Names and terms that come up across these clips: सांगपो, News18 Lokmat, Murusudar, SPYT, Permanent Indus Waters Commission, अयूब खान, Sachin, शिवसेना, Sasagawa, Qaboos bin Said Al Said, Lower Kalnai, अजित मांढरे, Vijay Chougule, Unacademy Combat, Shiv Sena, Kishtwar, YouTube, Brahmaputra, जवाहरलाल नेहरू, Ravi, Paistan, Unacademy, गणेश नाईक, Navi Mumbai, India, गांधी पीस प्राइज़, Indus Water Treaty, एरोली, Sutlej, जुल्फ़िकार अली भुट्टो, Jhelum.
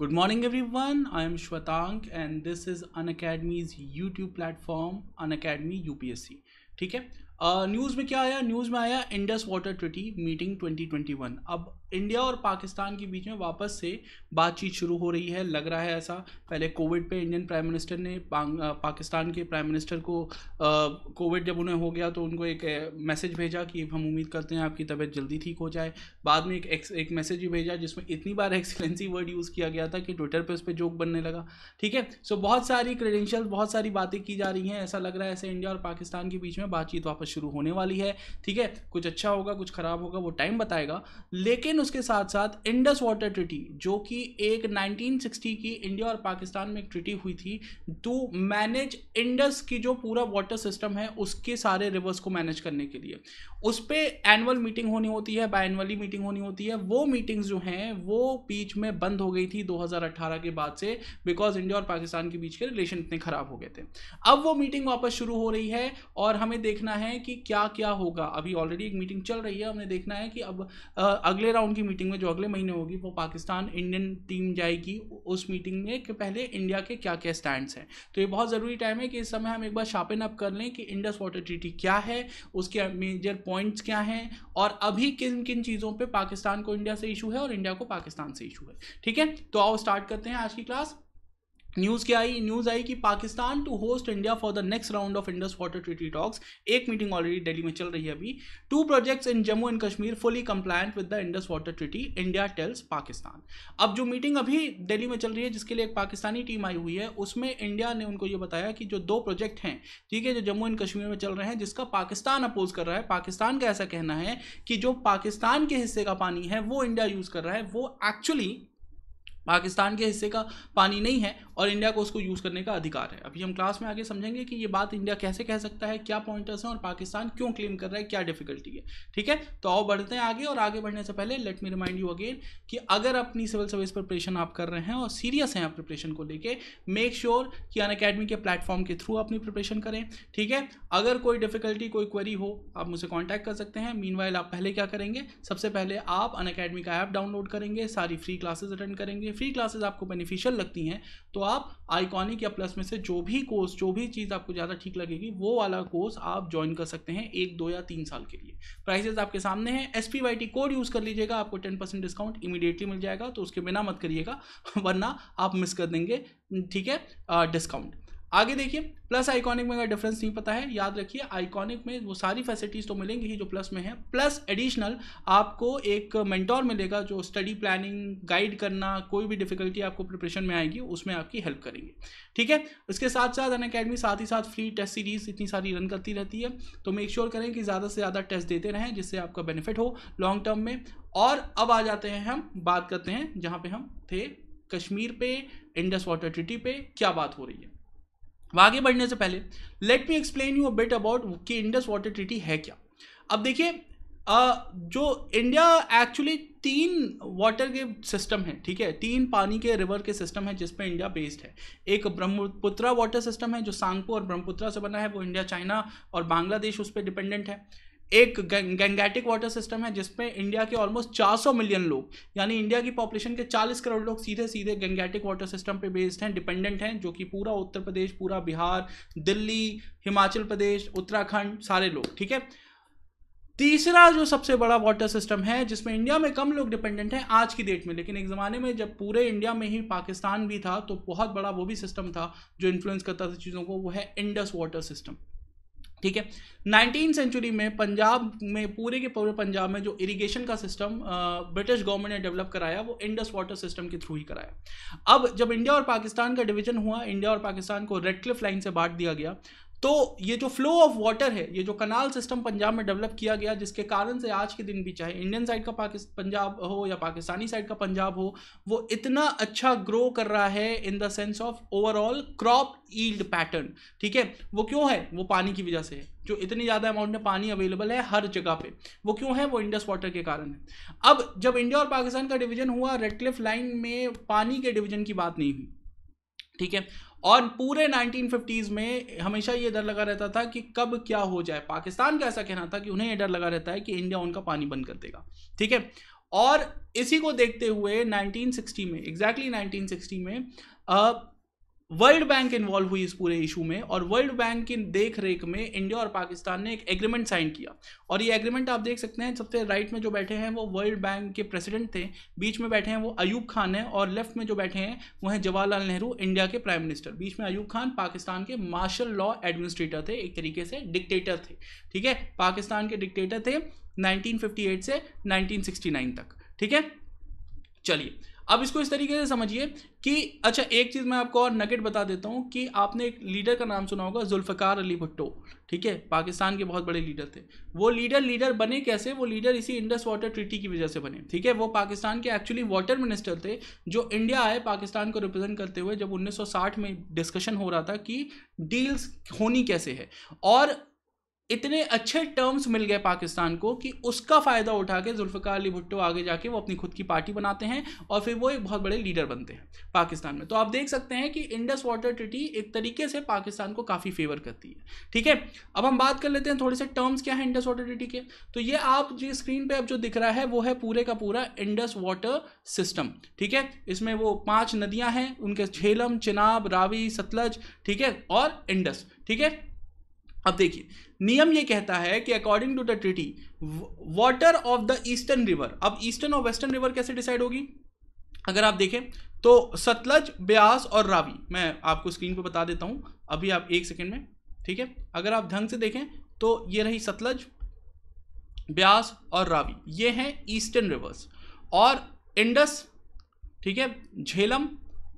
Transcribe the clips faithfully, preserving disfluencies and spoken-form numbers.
Good morning everyone, I am Shwatank and this is Unacademy's YouTube platform Unacademy U P S C. ठीक है, news में क्या आया? News में आया Indus water treaty meeting twenty twenty one. अब India और पाकिस्तान के बीच में वापस से बातचीत शुरू हो रही है, लग रहा है ऐसा. पहले कोविड पे इंडियन प्राइम मिनिस्टर ने पाकिस्तान के प्राइम मिनिस्टर को, कोविड जब उन्हें हो गया तो उनको एक मैसेज भेजा कि हम उम्मीद करते हैं आपकी तबीयत जल्दी ठीक हो जाए. बाद में एक एक, एक मैसेज भी भेजा जिसमें इतनी बार एक्सीलेंसी वर्ड यूज़ किया गया था कि ट्विटर पर उस पर जोक बनने लगा. ठीक है, सो बहुत सारी क्रेडेंशियल, बहुत सारी बातें की जा रही हैं. ऐसा लग रहा है ऐसे इंडिया और पाकिस्तान के बीच में बातचीत वापस शुरू होने वाली है. ठीक है, कुछ अच्छा होगा, कुछ खराब होगा, वो टाइम बताएगा. लेकिन उसके साथ साथ इंडस वाटर ट्रीटी जो कि एक नाइनटीन सिक्सटी की इंडिया और पाकिस्तान में एक ट्रीटी हुई थी टू मैनेज इंडस की जो पूरा वाटर सिस्टम है उसके सारे रिवर्स को मैनेज करने के लिए. उस पे एनुअल मीटिंग होनी होती है, बायएनुअली मीटिंग होनी होती है. वो मीटिंग्स जो हैं वो बीच में बंद हो गई थी दो हज़ार अठारह के बाद से, बिकॉज इंडिया और पाकिस्तान के बीच के रिलेशन इतने खराब हो गए थे. अब वो मीटिंग वापस शुरू हो रही है और हमें देखना है कि क्या क्या होगा. अभी ऑलरेडी एक मीटिंग चल रही है, हमने देखना है कि अब आ, अगले राउंड की मीटिंग में जो अगले महीने होगी वो पाकिस्तान इंडियन टीम जाएगी उस मीटिंग में कि पहले इंडिया के क्या क्या स्टैंड्स हैं. तो ये बहुत ज़रूरी टाइम है कि इस समय हम एक बार शार्पन अप कर लें कि इंडस वाटर ट्रीटी क्या है, उसके मेजर पॉइंट्स क्या हैं और अभी किन किन चीज़ों पे पाकिस्तान को इंडिया से इशू है और इंडिया को पाकिस्तान से इशू है. ठीक है, तो आओ स्टार्ट करते हैं आज की क्लास. न्यूज़ क्या आई? न्यूज़ आई कि Pakistan to host India for the next round of Indus water treaty talks. एक मीटिंग ऑलरेडी दिल्ली में चल रही है अभी. Two projects in Jammu and Kashmir fully compliant with the Indus water treaty, India tells Pakistan. अब जो मीटिंग अभी दिल्ली में चल रही है जिसके लिए एक पाकिस्तानी टीम आई हुई है, उसमें इंडिया ने उनको ये बताया कि जो दो प्रोजेक्ट हैं, ठीक है, जो जम्मू एंड कश्मीर में चल रहे हैं जिसका पाकिस्तान अपोज कर रहा है. पाकिस्तान का ऐसा कहना है कि जो पाकिस्तान के हिस्से का पानी है वो इंडिया यूज़ कर रहा है, वो एक्चुअली पाकिस्तान के हिस्से का पानी नहीं है और इंडिया को उसको यूज़ करने का अधिकार है. अभी हम क्लास में आगे समझेंगे कि ये बात इंडिया कैसे कह सकता है, क्या पॉइंटर्स हैं और पाकिस्तान क्यों क्लेम कर रहा है, क्या डिफिकल्टी है. ठीक है, तो आओ बढ़ते हैं आगे. और आगे बढ़ने से पहले let me remind you again कि अगर अपनी सिविल सर्विस प्रिपरेशन आप कर रहे हैं और सीरियस हैं आप प्रिपरेशन को लेके, मेक श्योर कि अनअकैडमी के प्लेटफॉर्म के थ्रू अपनी प्रिपरेशन करें. ठीक है, अगर कोई डिफिकल्टी, कोई क्वेरी हो आप मुझसे कॉन्टैक्ट कर सकते हैं. मीनवाइल आप पहले क्या करेंगे? सबसे पहले आप अनअकैडमी का ऐप डाउनलोड करेंगे, सारी फ्री क्लासेज अटेंड करेंगे. फ्री क्लासेस आपको बेनिफिशियल लगती हैं तो आप आइकॉनिक या प्लस में से जो भी कोर्स, जो भी चीज़ आपको ज़्यादा ठीक लगेगी वो वाला कोर्स आप ज्वाइन कर सकते हैं एक, दो या तीन साल के लिए. प्राइसेस आपके सामने हैं. S P Y T code use कर लीजिएगा, आपको टेन परसेंट डिस्काउंट इमीडिएटली मिल जाएगा. तो उसके बिना मत करिएगा वरना आप मिस कर देंगे. ठीक है, डिस्काउंट. आगे देखिए, प्लस आइकॉनिक में अगर डिफरेंस नहीं पता है, याद रखिए आइकॉनिक में वो सारी फैसिलिटीज़ तो मिलेंगी ही जो प्लस में है. प्लस एडिशनल आपको एक मेंटोर मिलेगा जो स्टडी प्लानिंग, गाइड करना, कोई भी डिफिकल्टी आपको प्रिपरेशन में आएगी उसमें आपकी हेल्प करेंगे. ठीक है, इसके साथ साथ अनअकैडमी साथ ही साथ फ्री टेस्ट सीरीज़ इतनी सारी रन करती रहती है, तो मेक श्योर करें कि ज़्यादा से ज़्यादा टेस्ट देते रहें जिससे आपका बेनिफिट हो लॉन्ग टर्म में. और अब आ जाते हैं, हम बात करते हैं जहाँ पर हम थे, कश्मीर पे, इंडस वाटर ट्रीटी पे क्या बात हो रही है. आगे बढ़ने से पहले let me explain you a bit about कि इंडस वाटर ट्रीटी है क्या. अब देखिए, जो इंडिया एक्चुअली तीन वाटर के सिस्टम है, ठीक है, तीन पानी के रिवर के सिस्टम है जिस पे इंडिया बेस्ड है. एक ब्रह्मपुत्रा वाटर सिस्टम है जो सांगपो और ब्रह्मपुत्रा से बना है, वो इंडिया, चाइना और बांग्लादेश उस पर डिपेंडेंट है. एक गंगैटिक वाटर सिस्टम है जिसमें इंडिया के ऑलमोस्ट चार सौ मिलियन लोग, यानी इंडिया की पॉपुलेशन के चालीस करोड़ लोग सीधे सीधे गंगैटिक वाटर सिस्टम पे बेस्ड हैं, डिपेंडेंट हैं, जो कि पूरा उत्तर प्रदेश, पूरा बिहार, दिल्ली, हिमाचल प्रदेश, उत्तराखंड, सारे लोग. ठीक है, तीसरा जो सबसे बड़ा वाटर सिस्टम है जिसमें इंडिया में कम लोग डिपेंडेंट हैं आज की डेट में, लेकिन एक ज़माने में जब पूरे इंडिया में ही पाकिस्तान भी था तो बहुत बड़ा वो भी सिस्टम था जो इन्फ्लुएंस करता था चीज़ों को, वो है इंडस वाटर सिस्टम. ठीक है, नाइनटीन सेंचुरी में पंजाब में, पूरे के पूरे पंजाब में जो इरिगेशन का सिस्टम ब्रिटिश गवर्नमेंट ने डेवलप कराया वो इंडस वाटर सिस्टम के थ्रू ही कराया. अब जब इंडिया और पाकिस्तान का डिवीजन हुआ, इंडिया और पाकिस्तान को रेड क्लिफ लाइन से बांट दिया गया, तो ये जो फ्लो ऑफ वाटर है, ये जो कनाल सिस्टम पंजाब में डेवलप किया गया, जिसके कारण से आज के दिन भी चाहे इंडियन साइड का पंजाब हो या पाकिस्तानी साइड का पंजाब हो, वो इतना अच्छा ग्रो कर रहा है in the sense of overall crop yield pattern. ठीक है, वो क्यों है? वो पानी की वजह से है. जो इतनी ज़्यादा अमाउंट में पानी अवेलेबल है हर जगह पे, वो क्यों है? वो इंडस वाटर के कारण है. अब जब इंडिया और पाकिस्तान का डिवीजन हुआ, रेड क्लिफ लाइन में पानी के डिवीजन की बात नहीं हुई. ठीक है, और पूरे नाइनटीन फिफ्टीज़ में हमेशा ये डर लगा रहता था कि कब क्या हो जाए. पाकिस्तान का ऐसा कहना था कि उन्हें ये डर लगा रहता है कि इंडिया उनका पानी बंद कर देगा. ठीक है, और इसी को देखते हुए नाइनटीन सिक्सटी में एग्जैक्टली नाइनटीन सिक्सटी में वर्ल्ड बैंक इन्वॉल्व हुई इस पूरे इशू में, और वर्ल्ड बैंक की देख रेख में इंडिया और पाकिस्तान ने एक एग्रीमेंट साइन किया। और ये एग्रीमेंट आप देख सकते हैं, सबसे राइट में जो बैठे हैं वो वर्ल्ड बैंक के प्रेसिडेंट थे, बीच में बैठे हैं वो अयूब खान है, और लेफ्ट में जो बैठे हैं वो हैं जवाहरलाल नेहरू, इंडिया के प्राइम मिनिस्टर। बीच में अयूब खान पाकिस्तान के मार्शल लॉ एडमिनिस्ट्रेटर थे, एक तरीके से डिक्टेटर थे, ठीक है, पाकिस्तान के डिक्टेटर थे नाइनटीन फिफ्टी एट से नाइनटीन सिक्सटी नाइन तक, ठीक है। चलिए अब इसको इस तरीके से समझिए कि अच्छा एक चीज़ मैं आपको और नगेट बता देता हूँ कि आपने एक लीडर का नाम सुना होगा, जुल्फ़िकार अली भुट्टो, ठीक है, पाकिस्तान के बहुत बड़े लीडर थे। वो लीडर लीडर बने कैसे? वो लीडर इसी इंडस वाटर ट्रीटी की वजह से बने, ठीक है। वो पाकिस्तान के एक्चुअली वाटर मिनिस्टर थे जो इंडिया आए पाकिस्तान को रिप्रेजेंट करते हुए, जब उन्नीस सौ साठ में डिस्कशन हो रहा था कि डील्स होनी कैसे है, और इतने अच्छे टर्म्स मिल गए पाकिस्तान को कि उसका फ़ायदा उठा के जुल्फ़िकार अली भुट्टो आगे जाके वो अपनी खुद की पार्टी बनाते हैं और फिर वो एक बहुत बड़े लीडर बनते हैं पाकिस्तान में। तो आप देख सकते हैं कि इंडस वाटर ट्रीटी एक तरीके से पाकिस्तान को काफ़ी फेवर करती है, ठीक है। अब हम बात कर लेते हैं थोड़े से टर्म्स क्या हैं इंडस वाटर ट्रीटी के। तो ये आप जो स्क्रीन पर अब जो दिख रहा है वो है पूरे का पूरा इंडस वाटर सिस्टम, ठीक है। इसमें वो पाँच नदियाँ हैं, उनके झेलम, चेनाब, रावी, सतलज, ठीक है, और इंडस, ठीक है। अब देखिए नियम ये कहता है कि according to the treaty water of the eastern river, अब ईस्टर्न और वेस्टर्न रिवर कैसे डिसाइड होगी? अगर आप देखें तो सतलज, ब्यास और रावी, मैं आपको स्क्रीन पे बता देता हूं अभी, आप एक सेकंड में, ठीक है। अगर आप ढंग से देखें तो ये रही सतलज, ब्यास और रावी, ये हैं ईस्टर्न रिवर्स, और इंडस, ठीक है, झेलम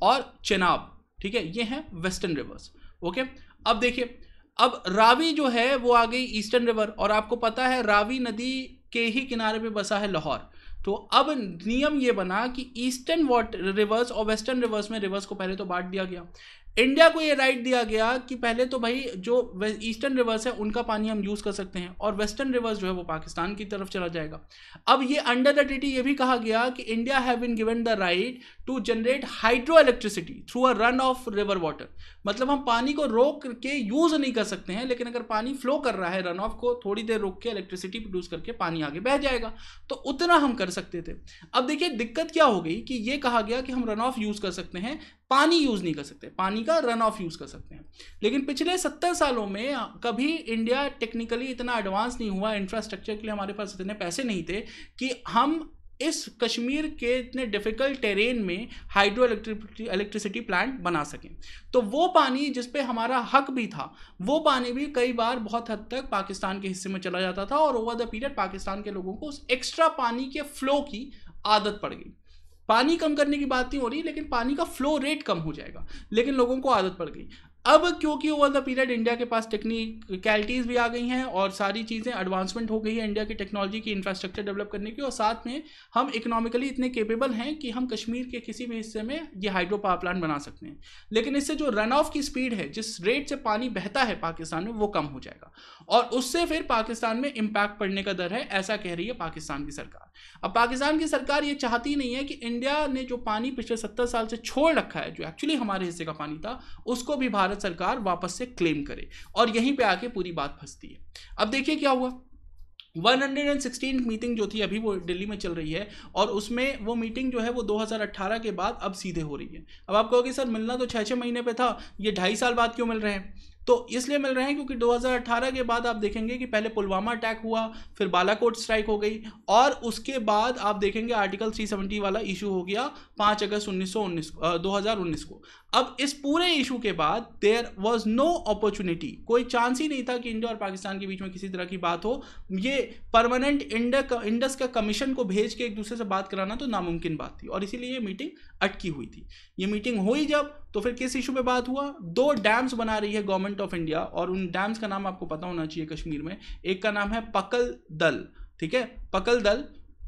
और चेनाब, ठीक है, ये हैं वेस्टर्न रिवर्स, ओके। अब देखिए अब रावी जो है वो आ गई ईस्टर्न रिवर, और आपको पता है रावी नदी के ही किनारे पे बसा है लाहौर। तो अब नियम ये बना कि ईस्टर्न वाटर रिवर्स और वेस्टर्न रिवर्स में रिवर्स को पहले तो बांट दिया गया। इंडिया को ये राइट दिया गया कि पहले तो भाई जो ईस्टर्न रिवर्स है उनका पानी हम यूज़ कर सकते हैं, और वेस्टर्न रिवर्स जो है वो पाकिस्तान की तरफ चला जाएगा। अब ये अंडर द ट्रीटी ये भी कहा गया कि India have been given the right to generate hydro electricity through a run of river water, मतलब हम पानी को रोक के यूज़ नहीं कर सकते हैं, लेकिन अगर पानी फ्लो कर रहा है रन ऑफ को थोड़ी देर रोक के इलेक्ट्रिसिटी प्रोड्यूस करके पानी आगे बह जाएगा, तो उतना हम कर सकते थे। अब देखिए दिक्कत क्या हो गई कि ये कहा गया कि हम रन ऑफ यूज़ कर सकते हैं, पानी यूज़ नहीं कर सकते, पानी का रन ऑफ यूज़ कर सकते हैं। लेकिन पिछले सत्तर सालों में कभी इंडिया टेक्निकली इतना एडवांस नहीं हुआ, इंफ्रास्ट्रक्चर के लिए हमारे पास इतने पैसे नहीं थे कि हम इस कश्मीर के इतने डिफ़िकल्ट टेरेन में हाइड्रो इलेक्ट्रिसिटी इलेक्ट्रिसिटी प्लांट बना सकें। तो वो पानी जिस पे हमारा हक भी था, वो पानी भी कई बार बहुत हद तक पाकिस्तान के हिस्से में चला जाता था, और ओवर द पीरियड पाकिस्तान के लोगों को उस एक्स्ट्रा पानी के फ़्लो की आदत पड़ गई। पानी कम करने की बात नहीं हो रही, लेकिन पानी का फ्लो रेट कम हो जाएगा, लेकिन लोगों को आदत पड़ गई। अब क्योंकि ओवर द पीरियड इंडिया के पास टेक्निकलिटीज़ भी आ गई हैं और सारी चीज़ें एडवांसमेंट हो गई है इंडिया की टेक्नोलॉजी की, इंफ्रास्ट्रक्चर डेवलप करने की, और साथ में हम इकोनॉमिकली इतने केपेबल हैं कि हम कश्मीर के किसी भी हिस्से में ये हाइड्रो पावर प्लांट बना सकते हैं। लेकिन इससे जो रन ऑफ की स्पीड है, जिस रेट से पानी बहता है पाकिस्तान में, वो कम हो जाएगा, और उससे फिर पाकिस्तान में इम्पैक्ट पड़ने का दर है, ऐसा कह रही है पाकिस्तान की सरकार। अब पाकिस्तान की सरकार ये चाहती नहीं है कि इंडिया ने जो पानी पिछले सत्तर साल से छोड़ रखा है, जो एक्चुअली हमारे हिस्से का पानी था, उसको भी भारत सरकार वापस से क्लेम करे, और यहीं पे आके पूरी बात फंसती है। अब देखिए क्या हुआ, वन हंड्रेड सिक्सटीन मीटिंग जो थी अभी वो दिल्ली में चल रही है, और उसमें वो मीटिंग जो है वो दो हज़ार अठारह के बाद अब सीधे हो रही है। अब आप कहोगे सर मिलना तो छः छः महीने पे था, ये ढाई साल बाद क्यों मिल रहे हैं? तो इसलिए मिल रहे हैं क्योंकि दो हज़ार अठारह के बाद आप देखेंगे कि पहले पुलवामा अटैक हुआ, फिर बालाकोट स्ट्राइक हो गई, और उसके बाद आप देखेंगे आर्टिकल तीन सौ सत्तर वाला इशू हो गया पाँच अगस्त उन्नीस सौ उन्नीस दो हज़ार उन्नीस को। अब इस पूरे इशू के बाद देयर वाज नो अपॉर्चुनिटी, कोई चांस ही नहीं था कि इंडिया और पाकिस्तान के बीच में किसी तरह की बात हो। ये परमानेंट इंडस का कमीशन को भेज के एक दूसरे से बात कराना तो नामुमकिन बात थी, और इसीलिए ये मीटिंग अटकी हुई थी। ये मीटिंग हुई जब तो फिर किस इशू पे बात हुआ, दो डैम्स बना रही है गवर्नमेंट ऑफ इंडिया, और उन डैम्स का नाम आपको पता होना चाहिए कश्मीर में। एक का नाम है पकल दल, ठीक है, पकल दल,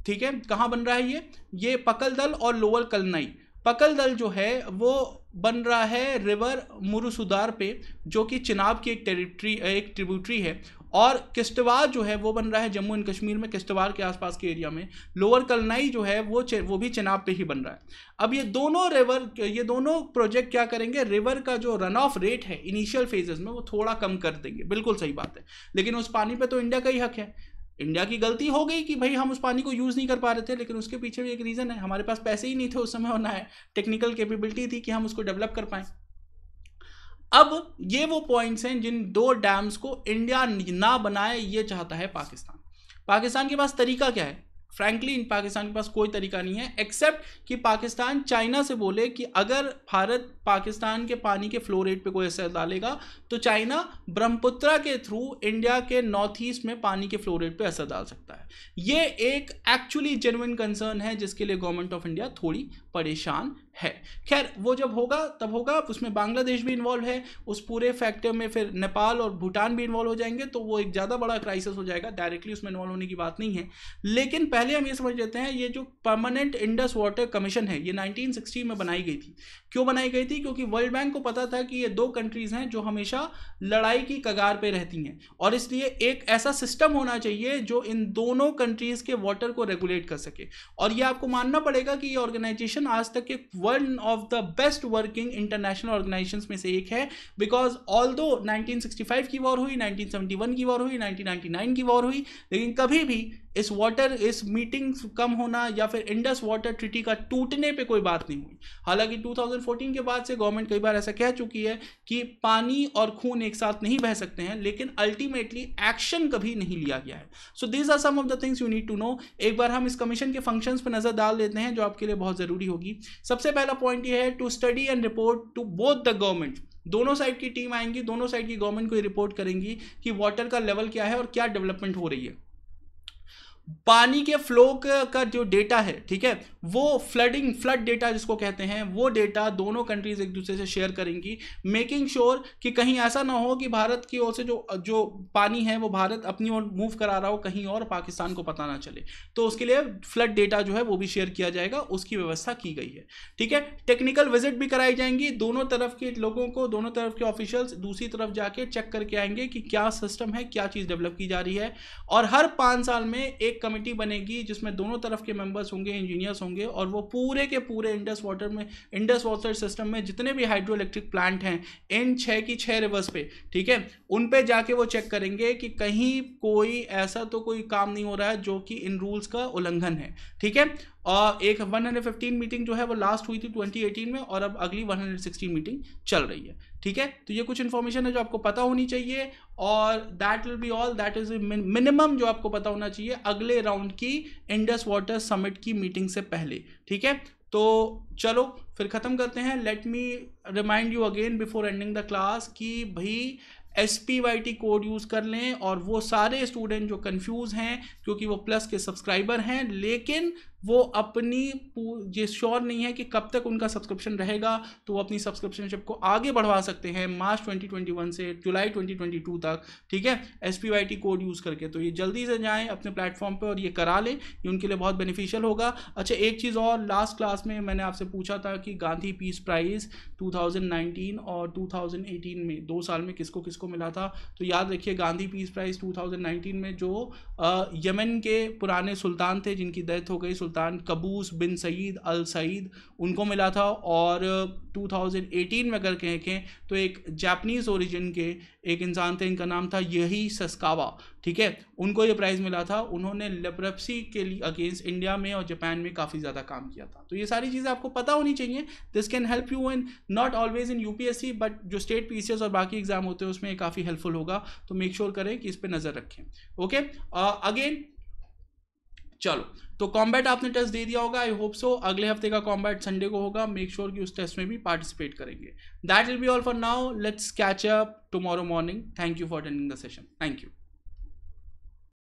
ठीक है, कहाँ बन रहा है ये ये पकल दल, और लोअर कलनाई। पकल दल जो है वो बन रहा है रिवर मुरुसुदार पे, जो कि चेनाब की एक टेरिटरी एक ट्रिब्यूटरी है, और किश्तवाड़ जो है वो बन रहा है जम्मू एंड कश्मीर में, किश्तवाड़ के आसपास के एरिया में। लोअर कलनाई जो है वो वो भी चेनाब पे ही बन रहा है। अब ये दोनों रिवर ये दोनों प्रोजेक्ट क्या करेंगे, रिवर का जो रन ऑफ रेट है इनिशियल फेजेस में वो थोड़ा कम कर देंगे, बिल्कुल सही बात है, लेकिन उस पानी पे तो इंडिया का ही हक है। इंडिया की गलती हो गई कि भाई हम उस पानी को यूज़ नहीं कर पा रहे थे, लेकिन उसके पीछे भी एक रीज़न है, हमारे पास पैसे ही नहीं थे उस समय और ना टेक्निकल कैपेबिलिटी थी कि हम उसको डेवलप कर पाएँ। अब ये वो पॉइंट्स हैं जिन दो डैम्स को इंडिया ना बनाए ये चाहता है पाकिस्तान। पाकिस्तान के पास तरीका क्या है? फ्रैंकली इन पाकिस्तान के पास कोई तरीका नहीं है, एक्सेप्ट कि पाकिस्तान चाइना से बोले कि अगर भारत पाकिस्तान के पानी के फ्लो रेट पे कोई असर डालेगा तो चाइना ब्रह्मपुत्रा के थ्रू इंडिया के नॉर्थ ईस्ट में पानी के फ्लो रेट पे असर डाल सकता है। ये एक एक्चुअली जेन्युइन कंसर्न है जिसके लिए गवर्नमेंट ऑफ इंडिया थोड़ी परेशान है। खैर वो जब होगा तब होगा, उसमें बांग्लादेश भी इन्वॉल्व है, उस पूरे फैक्टर में फिर नेपाल और भूटान भी इन्वॉल्व हो जाएंगे तो वो एक ज़्यादा बड़ा क्राइसिस हो जाएगा। डायरेक्टली उसमें इन्वॉल्व होने की बात नहीं है, लेकिन पहले हम ये समझ लेते हैं ये जो परमानेंट इंडस वाटर कमीशन है ये नाइनटीन सिक्सटी में बनाई गई थी। क्यों बनाई गई थी? क्योंकि वर्ल्ड बैंक को पता था कि ये दो कंट्रीज़ हैं जो हमेशा लड़ाई की कगार पे रहती हैं और इसलिए एक ऐसा सिस्टम होना चाहिए जो इन दोनों कंट्रीज़ के वाटर को रेगुलेट कर सके। और ये आपको मानना पड़ेगा कि ये ऑर्गेनाइजेशन आज तक के one of the best working international organisation में से एक है, because although nineteen sixty five की वॉर हुई, नाइनटीन सेवेंटी वन की वॉर हुई, नाइनटीन नाइनटी नाइन की वॉर हुई, लेकिन कभी भी इस वाटर इस मीटिंग कम होना या फिर इंडस वाटर ट्रीटी का टूटने पे कोई बात नहीं हुई। हालांकि दो हज़ार चौदह के बाद से गवर्नमेंट कई बार ऐसा कह चुकी है कि पानी और खून एक साथ नहीं बह सकते हैं, लेकिन अल्टीमेटली एक्शन कभी नहीं लिया गया है। So this are some of the things you need to know. एक बार हम इस कमीशन के फंक्शंस पर नजर डाल देते हैं जो आपके लिए बहुत ज़रूरी होगी। सबसे पहला पॉइंट ये है to study and report to both the government. दोनों साइड की टीम आएंगी, दोनों साइड की गवर्नमेंट को रिपोर्ट करेंगी कि वाटर का लेवल क्या है और क्या डेवलपमेंट हो रही है। पानी के फ्लो का जो डेटा है, ठीक है, वो फ्लडिंग फ्लड डेटा जिसको कहते हैं, वो डेटा दोनों कंट्रीज एक दूसरे से शेयर करेंगी, मेकिंग श्योर कि कहीं ऐसा ना हो कि भारत की ओर से जो जो पानी है वो भारत अपनी ओर मूव करा रहा हो कहीं और, पाकिस्तान को पता ना चले। तो उसके लिए फ्लड डेटा जो है वो भी शेयर किया जाएगा, उसकी व्यवस्था की गई है। ठीक है, टेक्निकल विजिट भी कराई जाएंगी, दोनों तरफ के लोगों को, दोनों तरफ के ऑफिशियल्स दूसरी तरफ जाके चेक करके आएंगे कि क्या सिस्टम है, क्या चीज़ डेवलप की जा रही है। और हर पाँच साल में एक कमेटी बनेगी जिसमें दोनों तरफ के मेंबर्स होंगे, इंजीनियर्स होंगे, और वो पूरे के पूरे इंडस वाटर में, इंडस वाटर सिस्टम में जितने भी हाइड्रो इलेक्ट्रिक प्लांट हैं इन छः की छः रिवर्स पे, ठीक है, उन पे जाके वो चेक करेंगे कि कहीं कोई ऐसा तो कोई काम नहीं हो रहा है जो कि इन रूल्स का उल्लंघन है। ठीक है, और एक एक सौ पंद्रह मीटिंग जो है वो लास्ट हुई थी ट्वेंटी एटीन में और अब अगली एक सौ साठ मीटिंग चल रही है। ठीक है, तो ये कुछ इन्फॉर्मेशन है जो आपको पता होनी चाहिए और that will be all, that is minimum जो आपको पता होना चाहिए अगले राउंड की इंडस वाटर समिट की मीटिंग से पहले। ठीक है, तो चलो फिर ख़त्म करते हैं। Let me remind you again before ending the class कि भाई S P Y T code use कर लें, और वो सारे स्टूडेंट जो कंफ्यूज हैं क्योंकि वो प्लस के सब्सक्राइबर हैं लेकिन वो अपनी ये श्योर नहीं है कि कब तक उनका सब्सक्रिप्शन रहेगा, तो वो अपनी सब्सक्रिप्शनशिप को आगे बढ़वा सकते हैं मार्च ट्वेंटी ट्वेंटी वन से जुलाई ट्वेंटी ट्वेंटी टू तक। ठीक है, S P Y T code use करके, तो ये जल्दी से जाएं अपने प्लेटफॉर्म पे और ये करा लें, ये उनके लिए बहुत बेनिफिशियल होगा। अच्छा, एक चीज़ और, लास्ट क्लास में मैंने आपसे पूछा था कि गांधी पीस प्राइज़ two thousand nineteen और टू थाउज़ेंड एटीन में दो साल में किसको किसको मिला था, तो याद रखिए गांधी पीस प्राइज़ two thousand nineteen में जो यमन के पुराने सुल्तान थे जिनकी डेथ हो गई, कबूस बिन सईद अल सईद, उनको मिला था। और टू थाउज़ेंड एटीन में अगर कहें तो एक जापानीज ओरिजिन के एक इंसान थे, इनका नाम था यही सस्कावा, ठीक है, उनको ये प्राइज़ मिला था। उन्होंने लेप्रेसी के लिए अगेंस्ट इंडिया में और जापान में काफ़ी ज़्यादा काम किया था। तो ये सारी चीज़ें आपको पता होनी चाहिए, this can help you in not always in UPSC but जो स्टेट पीसीएस और बाकी एग्जाम होते हैं उसमें काफ़ी हेल्पफुल होगा। तो मेक श्योर sure करें कि इस पर नज़र रखें। ओके, अगेन चलो, तो कॉम्बैट आपने टेस्ट दे दिया होगा, आई होप सो। अगले हफ्ते का कॉम्बैट संडे को होगा, मेक श्योर sure कि उस टेस्ट में भी पार्टिसिपेट करेंगे। That will be all for now, let's catch up tomorrow morning. Thank you for attending the session, thank you.